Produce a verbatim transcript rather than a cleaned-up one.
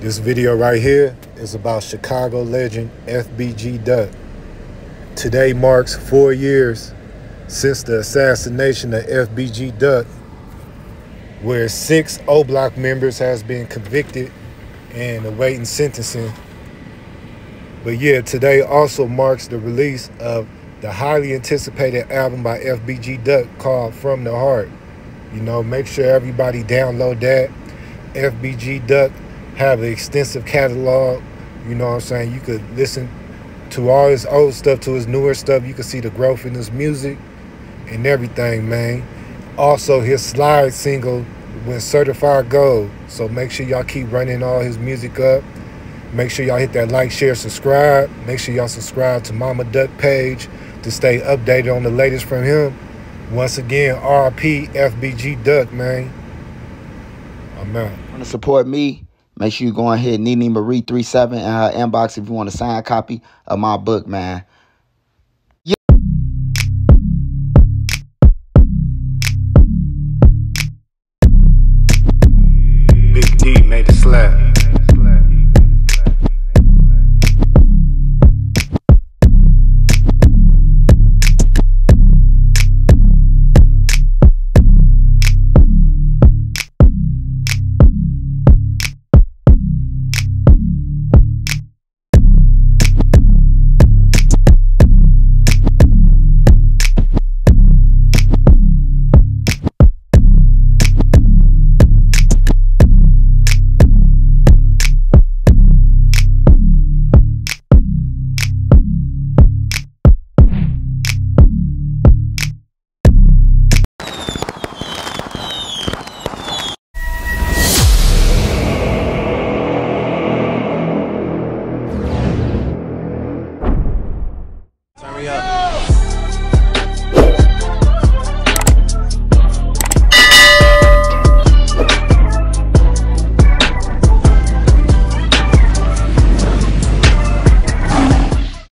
This video right here is about Chicago legend F B G Duck. Today marks four years since the assassination of F B G Duck, where six O Block members has been convicted and awaiting sentencing. But yeah, today also marks the release of the highly anticipated album by F B G Duck called From the Heart. You know, make sure everybody download that. F B G Duck have an extensive catalog. You know what I'm saying? You could listen to all his old stuff, to his newer stuff. You could see the growth in his music and everything, man. Also, his slide single went certified gold. So make sure y'all keep running all his music up. Make sure y'all hit that like, share, subscribe. Make sure y'all subscribe to Mama Duck page to stay updated on the latest from him. Once again, R I P F B G Duck, man. I'm out. Want to support me? Make sure you go ahead, Nene Marie three seven, in her inbox if you want a signed copy of my book, man.